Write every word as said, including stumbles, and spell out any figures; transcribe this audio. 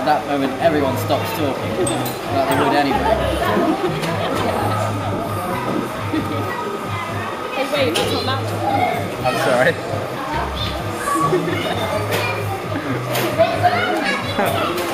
at that moment everyone stops talking, like they would anyway. Hey wait, that's not natural. I'm sorry.